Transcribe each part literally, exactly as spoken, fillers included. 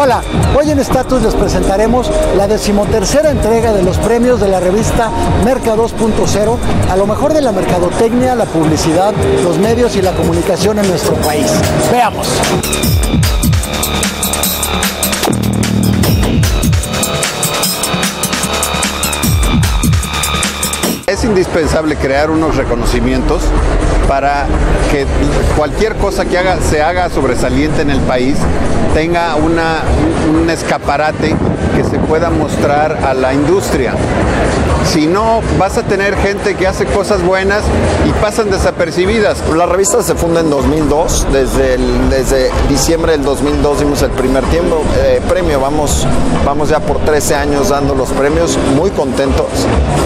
Hola, hoy en Status les presentaremos la decimotercera entrega de los premios de la revista Merca dos punto cero a lo mejor de la mercadotecnia, la publicidad, los medios y la comunicación en nuestro país. Veamos. Es indispensable crear unos reconocimientos para que cualquier cosa que haga, se haga sobresaliente en el país tenga una, un, un escaparate que se pueda mostrar a la industria. Si no, vas a tener gente que hace cosas buenas y pasan desapercibidas. La revista se funda en dos mil dos, desde, el, desde diciembre del dos mil dos dimos el primer tiempo, eh, premio, vamos, vamos ya por trece años dando los premios, muy contentos,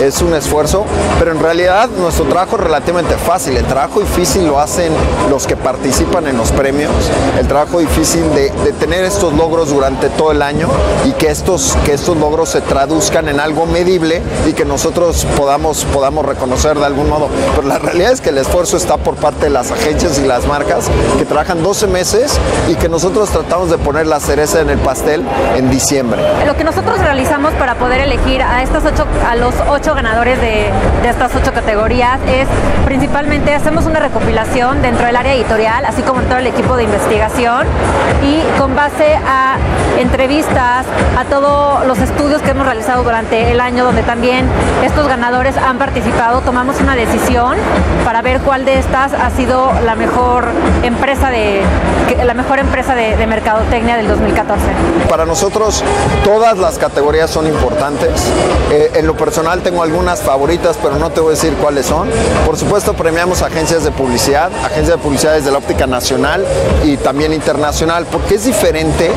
es un esfuerzo, pero en realidad nuestro trabajo es relativamente fácil, el trabajo difícil lo hacen los que participan en los premios, el trabajo difícil de, de tener estos logros durante todo el año y que estos, que estos logros se traduzcan en algo medible y que nosotros podamos, podamos reconocer de algún modo, pero la realidad es que el esfuerzo está por parte de las agencias y las marcas que trabajan doce meses y que nosotros tratamos de poner la cereza en el pastel en diciembre. Lo que nosotros realizamos para poder elegir a, estas ocho, a los ocho ganadores de, de estas ocho categorías es principalmente hacemos una recopilación dentro del área editorial, así como en todo el equipo de investigación y con base a entrevistas, a todos los estudios que hemos realizado durante el año donde también estos ganadores han participado, tomamos una decisión para ver cuál de estas ha sido la mejor empresa de, la mejor empresa de, de mercadotecnia del dos mil catorce. Para nosotros todas las categorías son importantes, eh, en lo personal tengo algunas favoritas pero no te voy a decir cuáles son. Por supuesto premiamos agencias de publicidad, agencias de publicidad desde la óptica nacional y también internacional, porque es diferente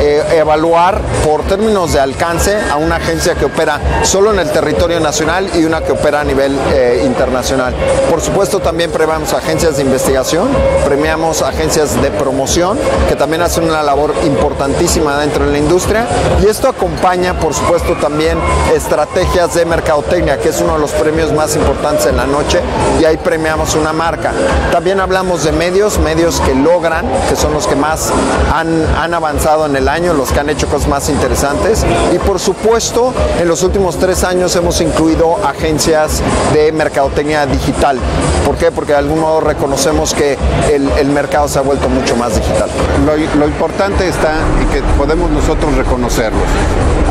eh, evaluar por términos de alcance a una agencia que opera solo en el territorio nacional y una que opera a nivel eh, internacional. Por supuesto también premiamos agencias de investigación, premiamos agencias de promoción que también hacen una labor importantísima dentro de la industria y esto acompaña por supuesto también estrategias de mercadotecnia, que es uno de los premios más importantes en la noche y ahí premiamos una marca. También hablamos de medios, medios que logran, que son los que más han, han avanzado en el año, los que han hecho cosas más interesantes y por supuesto en los últimos tres años hemos incluido agencias de mercadotecnia digital. ¿Por qué? Porque de algún modo reconocemos que el, el mercado se ha vuelto mucho más digital. Lo, lo importante está en que podemos nosotros reconocerlos.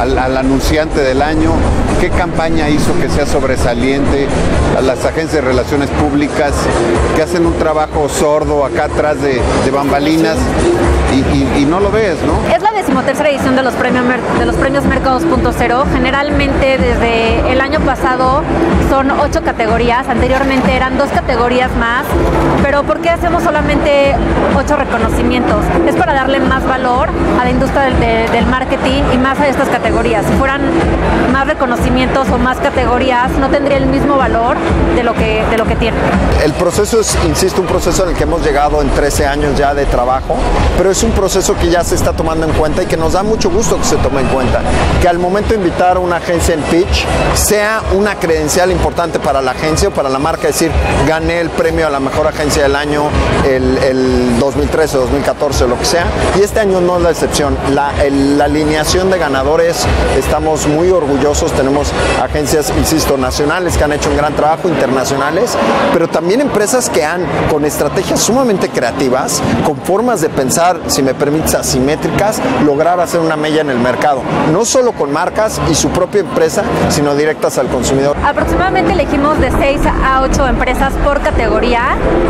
Al, al anunciante del año, ¿qué campaña hizo que sea sobresaliente? A las agencias de relaciones públicas que hacen un trabajo sordo acá atrás de, de bambalinas y, y, y no lo ves, ¿no? Es la decimotercera edición de los premios, de los premios Merca dos punto cero. Generalmente desde el año pasado son ocho categorías, anteriormente eran dos categorías más, pero ¿por qué hacemos solamente ocho reconocimientos? Es para darle más valor a la industria del, de, del marketing y más a estas categorías. Si fueran más reconocimientos o más categorías no tendría el mismo valor de lo que, de lo que tiene. El proceso es, insisto, un proceso en el que hemos llegado en trece años ya de trabajo, pero es un proceso que ya se está tomando en cuenta y que nos da mucho gusto que se tome en cuenta, que al momento de invitar a una agencia en pitch sea una credencial importante para la agencia o para la marca, decir, gané el premio a la mejor agencia del año el, el dos mil trece, dos mil catorce, lo que sea, y este año no es la excepción. La, el, la alineación de ganadores, estamos muy orgullosos, tenemos agencias, insisto, nacionales que han hecho un gran trabajo, internacionales, pero también empresas que han, con estrategias sumamente creativas, con formas de pensar, si me permites, asimétricas, lograr hacer una mella en el mercado, no solo con marcas y su propia empresa, sino directas al consumidor. Aproximadamente elegimos de seis a ocho empresas por categoría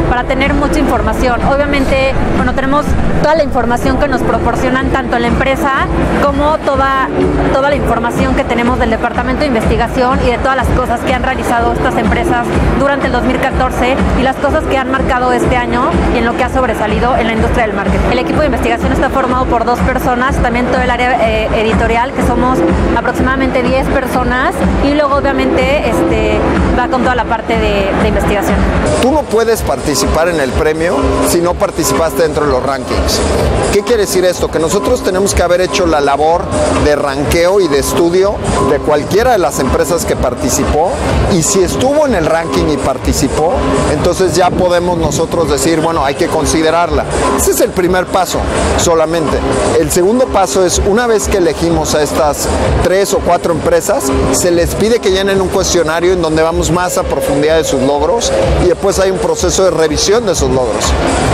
para tener mucha información. Obviamente, bueno, tenemos toda la información que nos proporcionan tanto la empresa como toda, toda la información que tenemos del Departamento de Investigación y de todas las cosas que han realizado estas empresas durante el dos mil catorce y las cosas que han marcado este año y en lo que ha sobresalido en la industria del marketing. El equipo de investigación está formado por dos personas, también todo el área eh, editorial, que somos aproximadamente diez personas y luego obviamente este, va con toda la parte de, de investigación. Tú no puedes participar en el premio si no participaste dentro de los rankings. ¿Qué quiere decir esto? Que nosotros tenemos que haber hecho la labor de ranqueo y de estudio de cualquiera de las empresas que participó y si estuvo en el ranking y participó, entonces ya podemos nosotros decir, bueno, hay que considerarla. Ese es el primer paso solamente. El segundo segundo paso es, una vez que elegimos a estas tres o cuatro empresas, se les pide que llenen un cuestionario en donde vamos más a profundidad de sus logros, y después hay un proceso de revisión de sus logros.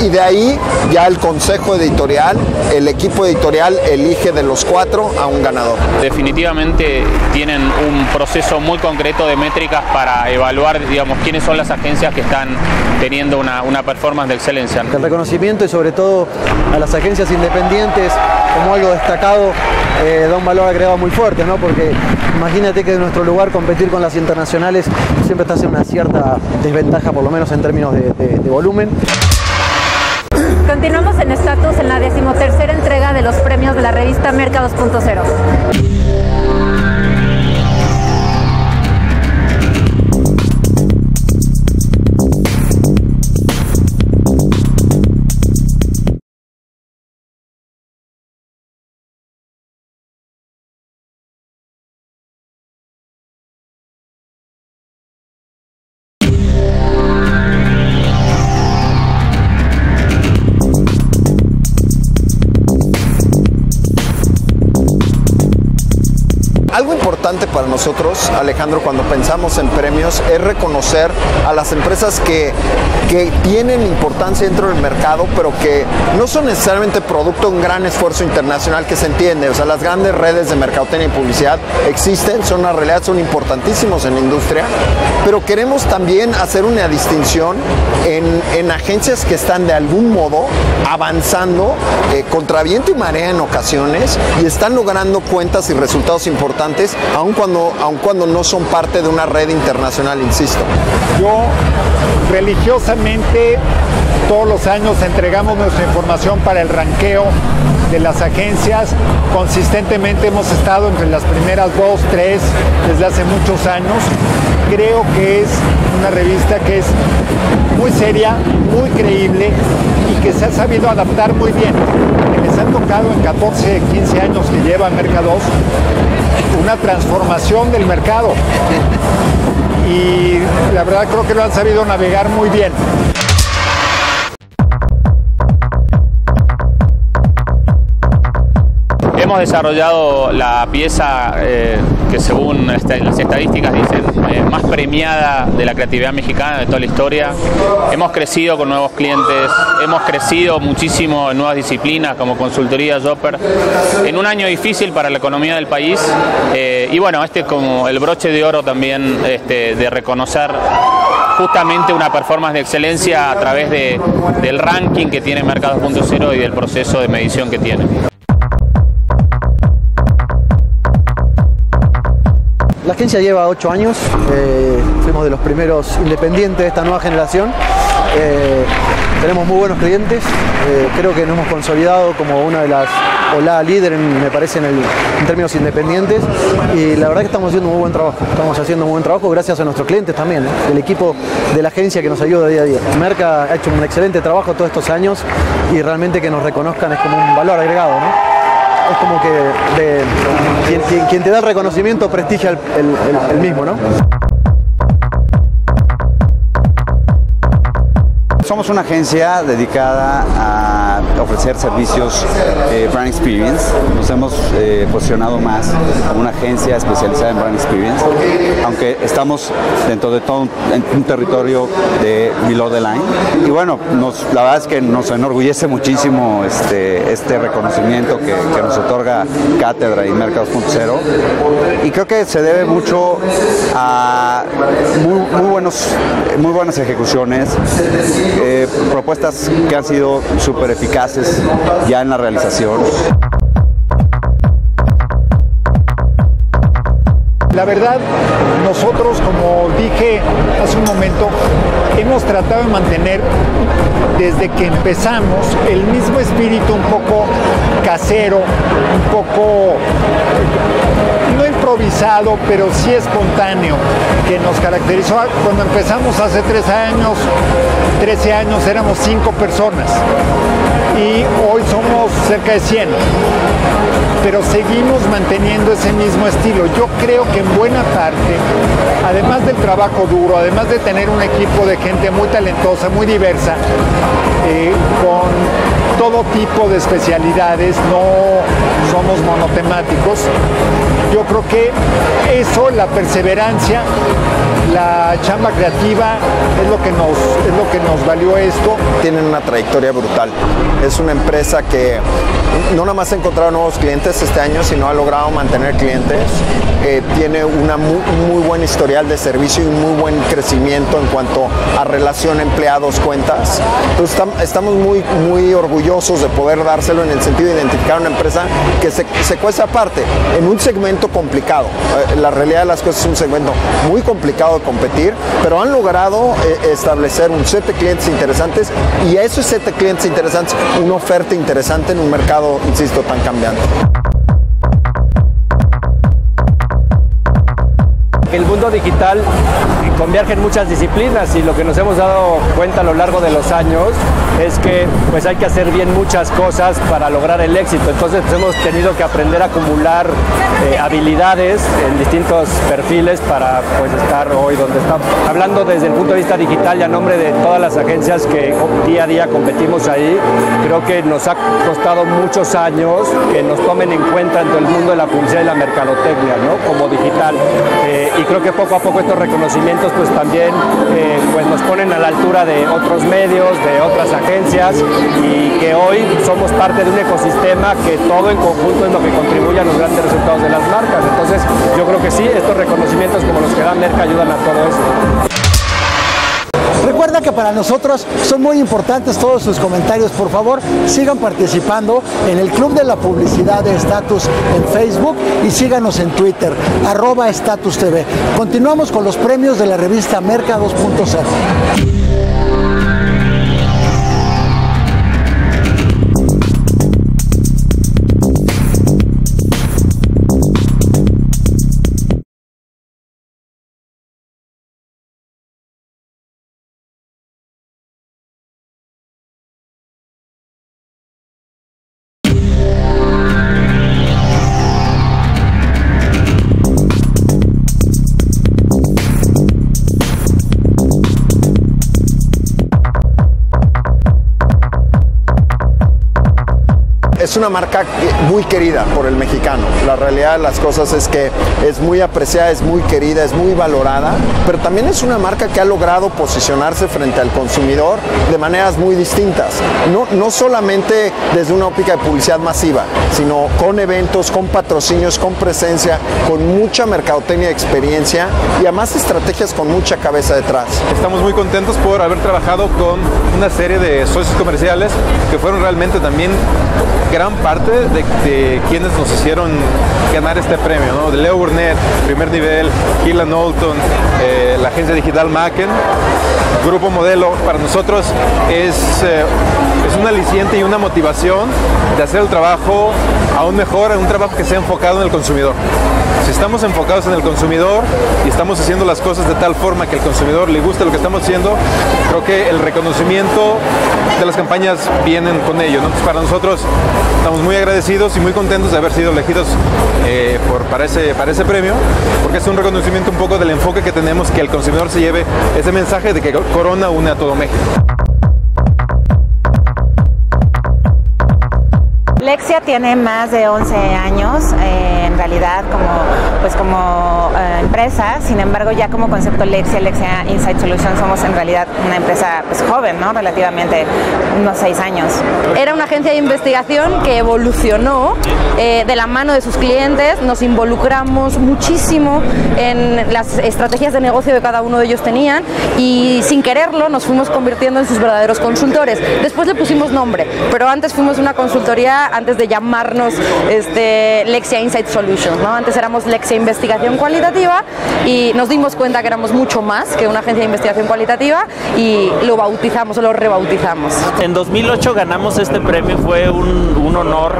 Y de ahí ya el consejo editorial, el equipo editorial elige de los cuatro a un ganador. Definitivamente tienen un proceso muy concreto de métricas para evaluar, digamos, quiénes son las agencias que están teniendo una, una performance de excelencia. El reconocimiento, y sobre todo a las agencias independientes, como algo destacado, eh, da un valor agregado muy fuerte, ¿no? Porque imagínate que en nuestro lugar competir con las internacionales siempre estás en una cierta desventaja, por lo menos en términos de, de, de volumen. Continuamos en Status en la decimotercera entrega de los premios de la revista Merca dos punto cero. Algo importante para nosotros, Alejandro, cuando pensamos en premios, es reconocer a las empresas que, que tienen importancia dentro del mercado, pero que no son necesariamente producto de un gran esfuerzo internacional que se entiende. O sea, las grandes redes de mercadotecnia y publicidad existen, son una realidad, son importantísimos en la industria, pero queremos también hacer una distinción en, en agencias que están de algún modo avanzando eh, contra viento y marea en ocasiones, y están logrando cuentas y resultados importantes, aun cuando, aun cuando no son parte de una red internacional, insisto. Yo, religiosamente, todos los años entregamos nuestra información para el ranqueo de las agencias. Consistentemente hemos estado entre las primeras dos, tres, desde hace muchos años. Creo que es una revista que es muy seria, muy creíble y que se ha sabido adaptar muy bien. Que les han tocado en catorce, quince años que lleva Merca dos una transformación del mercado, y la verdad creo que lo han sabido navegar muy bien. Hemos desarrollado la pieza eh, que según esta, las estadísticas dicen eh, más premiada de la creatividad mexicana de toda la historia. Hemos crecido con nuevos clientes, hemos crecido muchísimo en nuevas disciplinas como consultoría, shopper, en un año difícil para la economía del país. Eh, y bueno, este es como el broche de oro también, este, de reconocer justamente una performance de excelencia a través de, del ranking que tiene Merca dos punto cero y del proceso de medición que tiene. La agencia lleva ocho años, eh, fuimos de los primeros independientes de esta nueva generación, eh, tenemos muy buenos clientes, eh, creo que nos hemos consolidado como una de las, o la líder, en, me parece, en, el, en términos independientes, y la verdad que estamos haciendo muy buen trabajo, estamos haciendo muy buen trabajo gracias a nuestros clientes también, ¿eh? El equipo de la agencia que nos ayuda día a día. Merca ha hecho un excelente trabajo todos estos años y realmente que nos reconozcan es como un valor agregado, ¿no? Es como que de, quien, quien, quien te da el reconocimiento prestigia el, el, el, el mismo, ¿no? Somos una agencia dedicada a ofrecer servicios eh, Brand Experience. Nos hemos eh, posicionado más como una agencia especializada en Brand Experience, aunque estamos dentro de todo un, un territorio de below the line. Y bueno, nos, la verdad es que nos enorgullece muchísimo este, este reconocimiento que, que nos otorga Cátedra y Merca dos punto cero. Y creo que se debe mucho a muy, muy, buenos, muy buenas ejecuciones. Eh, propuestas que han sido súper eficaces ya en la realización. La verdad, nosotros, como dije hace un momento, hemos tratado de mantener desde que empezamos el mismo espíritu un poco casero, un poco no improvisado, pero sí espontáneo, que nos caracterizó cuando empezamos hace tres años. trece años éramos cinco personas y hoy somos cerca de cien. pero seguimos manteniendo ese mismo estilo. Yo creo que en buena parte, además del trabajo duro, además de tener un equipo de gente muy talentosa, muy diversa, eh, con todo tipo de especialidades, no somos monotemáticos, yo creo que eso, la perseverancia, la chamba creativa es lo que nos, es lo que nos valió esto. Tienen una trayectoria brutal. Es una empresa que no nada más ha encontrado nuevos clientes este año, sino ha logrado mantener clientes. Eh, tiene una muy, muy buen historial de servicio y un muy buen crecimiento en cuanto a relación empleados, cuentas. Entonces, tam, estamos muy, muy orgullosos de poder dárselo en el sentido de identificar una empresa que se, se cuece aparte en un segmento complicado. Eh, la realidad de las cosas es un segmento muy complicado de competir, pero han logrado eh, establecer un set de clientes interesantes, y a esos set de clientes interesantes una oferta interesante en un mercado, insisto, tan cambiante. El mundo digital converge en muchas disciplinas, y lo que nos hemos dado cuenta a lo largo de los años es que pues hay que hacer bien muchas cosas para lograr el éxito. Entonces pues, hemos tenido que aprender a acumular eh, habilidades en distintos perfiles para pues estar hoy donde estamos. Hablando desde el punto de vista digital y a nombre de todas las agencias que día a día competimos ahí, creo que nos ha costado muchos años que nos tomen en cuenta en todo el mundo de la publicidad y la mercadotecnia, ¿no? Como digital. Eh, y creo que poco a poco estos reconocimientos pues también eh, pues nos ponen a la altura de otros medios, de otras agencias, y que hoy somos parte de un ecosistema que todo en conjunto es lo que contribuye a los grandes resultados de las marcas. Entonces yo creo que sí, estos reconocimientos como los que da Merca ayudan a todo esto. Recuerda que para nosotros son muy importantes todos sus comentarios. Por favor, sigan participando en el Club de la Publicidad de Status en Facebook, y síganos en Twitter, arroba Status T V. Continuamos con los premios de la revista Merca dos punto cero. Es una marca muy querida por el mexicano. La realidad de las cosas es que es muy apreciada, es muy querida, es muy valorada, pero también es una marca que ha logrado posicionarse frente al consumidor de maneras muy distintas. No, no solamente desde una óptica de publicidad masiva, sino con eventos, con patrocinios, con presencia, con mucha mercadotecnia de experiencia y además estrategias con mucha cabeza detrás. Estamos muy contentos por haber trabajado con una serie de socios comerciales que fueron realmente también gran parte de, de quienes nos hicieron ganar este premio, ¿no? De Leo Burnett, Primer Nivel, Kila Nolton, eh, la agencia digital Macken, Grupo Modelo. Para nosotros es, eh, es un aliciente y una motivación de hacer el trabajo aún mejor, un trabajo que sea enfocado en el consumidor. Si estamos enfocados en el consumidor y estamos haciendo las cosas de tal forma que el consumidor le guste lo que estamos haciendo, creo que el reconocimiento de las campañas vienen con ello, ¿no? Entonces, para nosotros estamos muy agradecidos y muy contentos de haber sido elegidos eh, por, para, ese, para ese premio, porque es un reconocimiento un poco del enfoque que tenemos, que el consumidor se lleve ese mensaje de que Corona une a todo México. Lexia tiene más de once años eh, en realidad como, pues como eh, empresa. Sin embargo, ya como concepto Lexia, Lexia Insight Solutions, somos en realidad una empresa pues, joven, ¿no? Relativamente unos seis años. Era una agencia de investigación que evolucionó eh, de la mano de sus clientes. Nos involucramos muchísimo en las estrategias de negocio que cada uno de ellos tenían, y sin quererlo nos fuimos convirtiendo en sus verdaderos consultores. Después le pusimos nombre, pero antes fuimos una consultoría antes de llamarnos este, Lexia Insight Solutions, ¿no? Antes éramos Lexia Investigación Cualitativa, y nos dimos cuenta que éramos mucho más que una agencia de investigación cualitativa, y lo bautizamos o lo rebautizamos. En dos mil ocho ganamos este premio. Fue un, un honor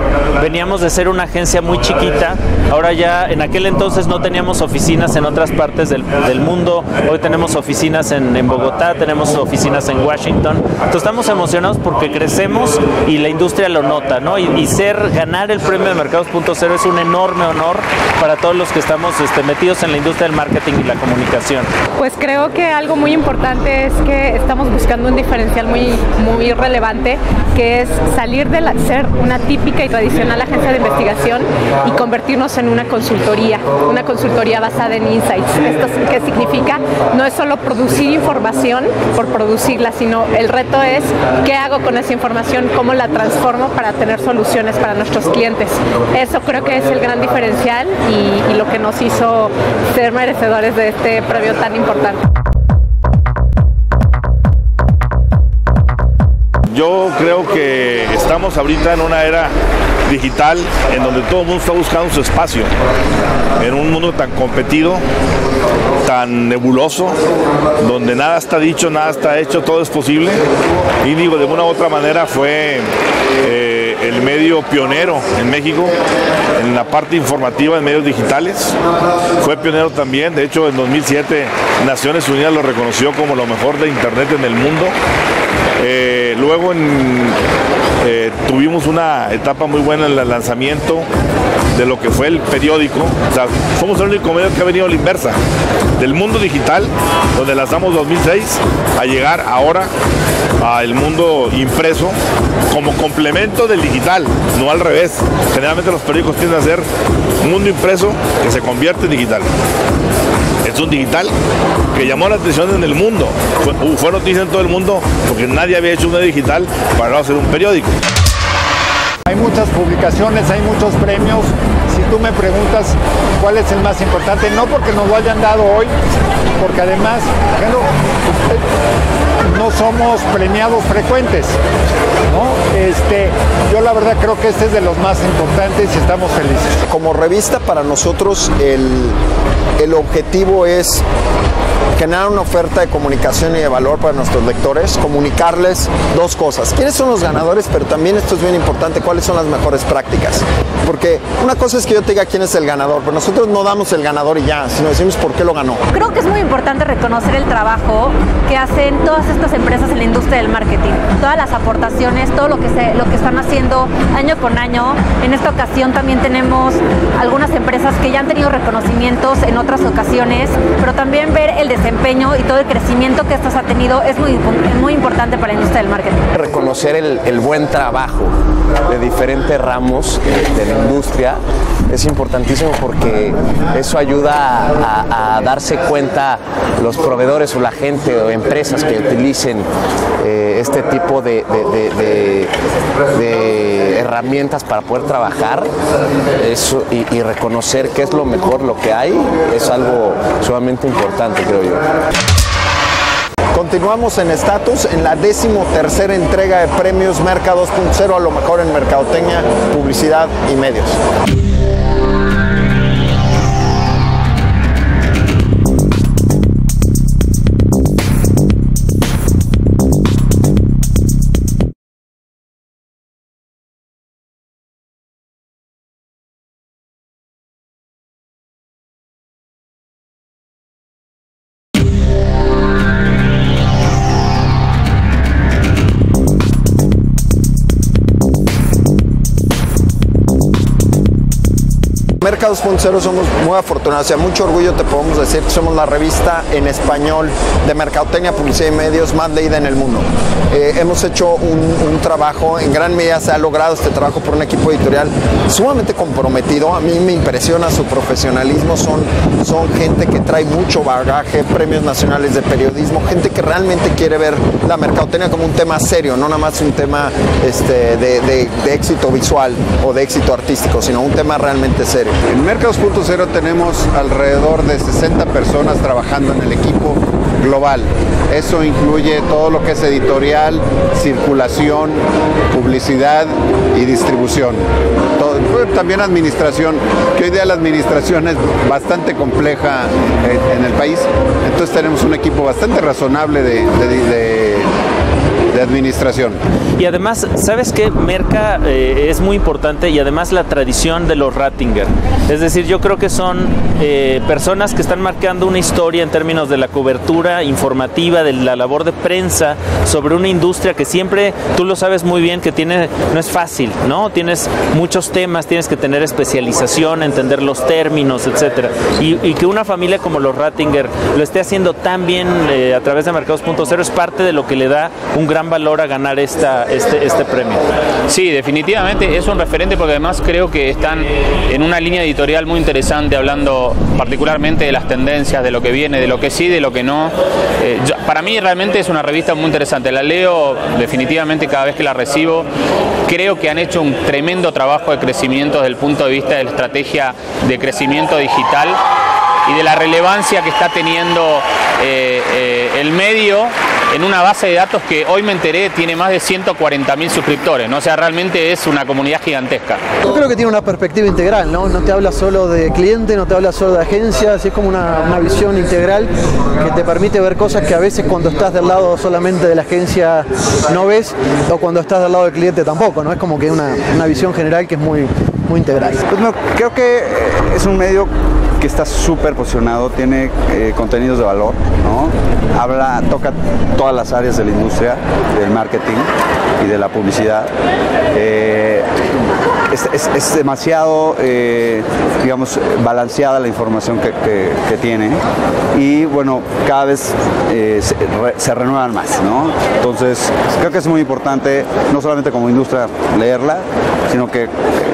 veníamos de ser una agencia muy chiquita. Ahora ya, en aquel entonces no teníamos oficinas en otras partes del, del mundo. Hoy tenemos oficinas en, en Bogotá, tenemos oficinas en Washington. Entonces estamos emocionados porque crecemos y la industria lo nota, ¿no? Y, y ser, ganar el premio de Mercados punto cero es un enorme honor para todos los que estamos este, metidos en la industria del marketing y la comunicación. Pues creo que algo muy importante es que estamos buscando un diferencial muy, muy relevante, que es salir de la, ser una típica y tradicional agencia de investigación y convertirnos en una consultoría, una consultoría basada en insights. ¿Esto qué significa? No es solo producir información por producirla, sino el reto es qué hago con esa información, cómo la transformo para tener soluciones para nuestros clientes. Eso creo que es el gran diferencial y, y lo que nos hizo ser merecedores de este premio tan importante. Yo creo que estamos ahorita en una era digital en donde todo el mundo está buscando su espacio, en un mundo tan competido, tan nebuloso, donde nada está dicho, nada está hecho, todo es posible. Y digo, de una u otra manera fue eh, el medio pionero en México, en la parte informativa en medios digitales. Fue pionero también, de hecho en dos mil siete Naciones Unidas lo reconoció como lo mejor de Internet en el mundo. Eh, luego en, eh, tuvimos una etapa muy buena en el lanzamiento de lo que fue el periódico. O sea, somos el único medio que ha venido a la inversa, del mundo digital, donde lanzamos dos mil seis, a llegar ahora al mundo impreso como complemento del digital, no al revés. Generalmente los periódicos tienden a ser un mundo impreso que se convierte en digital. Es un digital que llamó la atención en el mundo. Fue, fue noticia en todo el mundo porque nadie había hecho una digital para no hacer un periódico. Hay muchas publicaciones, hay muchos premios. Si tú me preguntas cuál es el más importante, no porque nos lo hayan dado hoy, porque además no somos premiados frecuentes, ¿no? Este, yo la verdad creo que este es de los más importantes y estamos felices. Como revista, para nosotros el, el objetivo es generar una oferta de comunicación y de valor para nuestros lectores, comunicarles dos cosas: quiénes son los ganadores, pero también, esto es bien importante, cuáles son las mejores prácticas. Porque una cosa es que yo te diga quién es el ganador, pero nosotros no damos el ganador y ya, sino decimos por qué lo ganó. Creo que es muy importante reconocer el trabajo que hacen todas estas empresas en la industria del marketing, todas las aportaciones, todo lo que, se, lo que están haciendo año con año. En esta ocasión también tenemos algunas empresas que ya han tenido reconocimientos en otras ocasiones, pero también ver el desempeño y todo el crecimiento que estos ha tenido es muy, muy importante para la industria del marketing. Reconocer el, el buen trabajo de diferentes ramos de la industria es importantísimo, porque eso ayuda a, a, a darse cuenta los proveedores o la gente o empresas que utilicen eh, este tipo de, de, de, de, de herramientas para poder trabajar eso, y, y reconocer qué es lo mejor, lo que hay, es algo sumamente importante, creo yo. Continuamos en Status, en la decimotercera entrega de premios Merca dos punto cero, a lo mejor en mercadotecnia, publicidad y medios. Merca dos punto cero, somos muy afortunados, o sea, mucho orgullo te podemos decir que somos la revista en español de mercadotecnia, publicidad y medios más leída en el mundo. Eh, hemos hecho un, un trabajo, en gran medida se ha logrado este trabajo por un equipo editorial sumamente comprometido. A mí me impresiona su profesionalismo, son, son gente que trae mucho bagaje, premios nacionales de periodismo, gente que realmente quiere ver la mercadotecnia como un tema serio, no nada más un tema este, de, de, de éxito visual o de éxito artístico, sino un tema realmente serio. En Merca dos punto cero tenemos alrededor de sesenta personas trabajando en el equipo global. Eso incluye todo lo que es editorial, circulación, publicidad y distribución. Todo, también administración, que hoy día la administración es bastante compleja en el país. Entonces tenemos un equipo bastante razonable de, de, de de administración. Y además, ¿sabes qué? Merca eh, es muy importante, y además la tradición de los Rattinger. Es decir, yo creo que son eh, personas que están marcando una historia en términos de la cobertura informativa, de la labor de prensa sobre una industria que siempre, tú lo sabes muy bien, que tiene, no es fácil, ¿no? Tienes muchos temas, tienes que tener especialización, entender los términos, etcétera. Y, y que una familia como los Rattinger lo esté haciendo tan bien eh, a través de Mercados punto cero es parte de lo que le da un gran valor a ganar esta, este, este premio. Sí, definitivamente es un referente, porque además creo que están en una línea editorial muy interesante, hablando particularmente de las tendencias, de lo que viene, de lo que sí, de lo que no. Eh, yo, para mí realmente es una revista muy interesante, la leo definitivamente cada vez que la recibo. Creo que han hecho un tremendo trabajo de crecimiento desde el punto de vista de la estrategia de crecimiento digital y de la relevancia que está teniendo eh, eh, el medio en una base de datos que hoy me enteré tiene más de ciento cuarenta mil suscriptores, ¿no? O sea, realmente es una comunidad gigantesca. Yo creo que tiene una perspectiva integral, ¿no? No te habla solo de cliente, no te habla solo de agencias, es como una, una visión integral que te permite ver cosas que a veces cuando estás del lado solamente de la agencia no ves, o cuando estás del lado del cliente tampoco, ¿no? Es como que una, una visión general que es muy, muy integral. Pues no, creo que es un medio que está súper posicionado, tiene eh, contenidos de valor, ¿no? Habla, toca todas las áreas de la industria, del marketing y de la publicidad. Eh, es, es, es demasiado, eh, digamos, balanceada la información que, que, que tiene, y bueno, cada vez eh, se, re, se renuevan más, ¿no? Entonces, creo que es muy importante, no solamente como industria leerla, sino que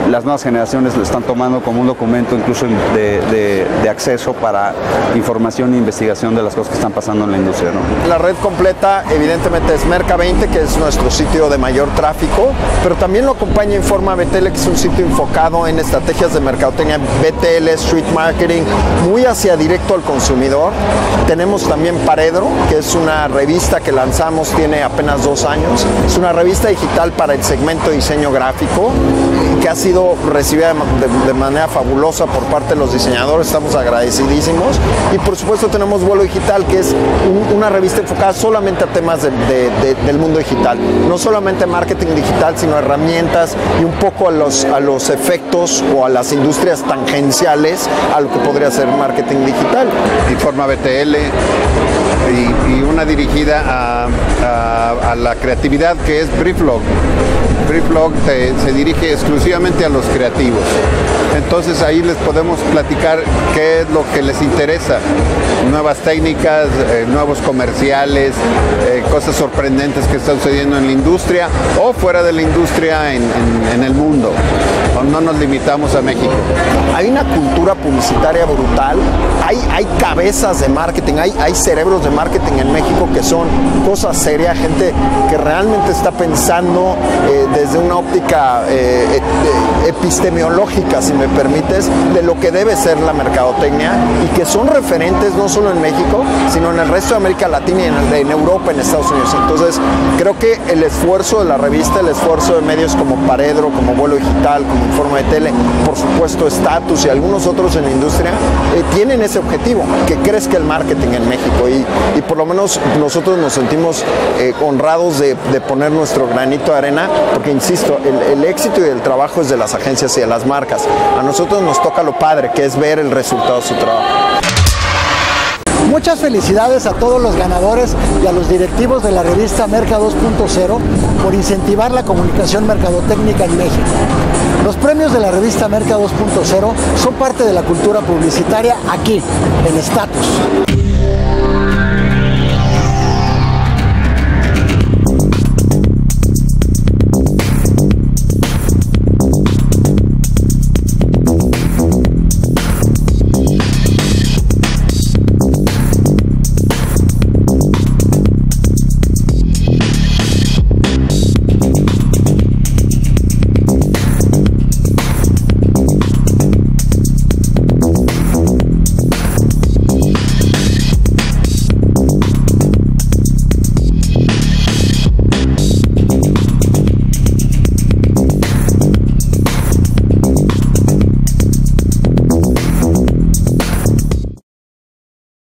las nuevas generaciones lo están tomando como un documento incluso de, de, de acceso para información e investigación de las cosas que están pasando en la industria, ¿no? La red completa evidentemente es Merca veinte, que es nuestro sitio de mayor tráfico, pero también lo acompaña Informa B T L, que es un sitio enfocado en estrategias de mercadotecnia, B T L, street marketing, muy hacia directo al consumidor. Tenemos también Paredro, que es una revista que lanzamos, tiene apenas dos años, es una revista digital para el segmento de diseño gráfico, que ha sido recibida de, de manera fabulosa por parte de los diseñadores, estamos agradecidísimos. Y por supuesto tenemos Vuelo Digital, que es un, una revista enfocada solamente a temas de, de, de, del mundo digital, no solamente marketing digital, sino herramientas y un poco a los, a los efectos o a las industrias tangenciales a lo que podría ser marketing digital. Informa B T L y, y una dirigida a, a, a la creatividad, que es Brieflog. Brieflog se dirige exclusivamente a los creativos. Entonces ahí les podemos platicar qué es lo que les interesa. Nuevas técnicas, eh, nuevos comerciales, eh, cosas sorprendentes que están sucediendo en la industria o fuera de la industria en, en, en el mundo. No nos limitamos a México. Hay una cultura publicitaria brutal, hay, hay cabezas de marketing, hay, hay cerebros de marketing en México que son cosas serias, gente que realmente está pensando eh, desde una óptica eh, epistemológica, si me permites, de lo que debe ser la mercadotecnia, y que son referentes no solo en México, sino en el resto de América Latina y en, en Europa, en Estados Unidos. Entonces, creo que el esfuerzo de la revista, el esfuerzo de medios como Paredro, como Vuelo Digital, como Informa de Tele, por supuesto Status y algunos otros en la industria, eh, tienen ese objetivo, que crezca el marketing en México, y, y por lo menos nosotros nos sentimos eh, honrados de, de poner nuestro granito de arena, porque insisto, el, el éxito y el trabajo es de las agencias y de las marcas. A nosotros nos toca lo padre, que es ver el resultado de su trabajo. Muchas felicidades a todos los ganadores y a los directivos de la revista Merca dos punto cero por incentivar la comunicación mercadotécnica en México. Los premios de la revista Merca dos punto cero son parte de la cultura publicitaria aquí, en Status.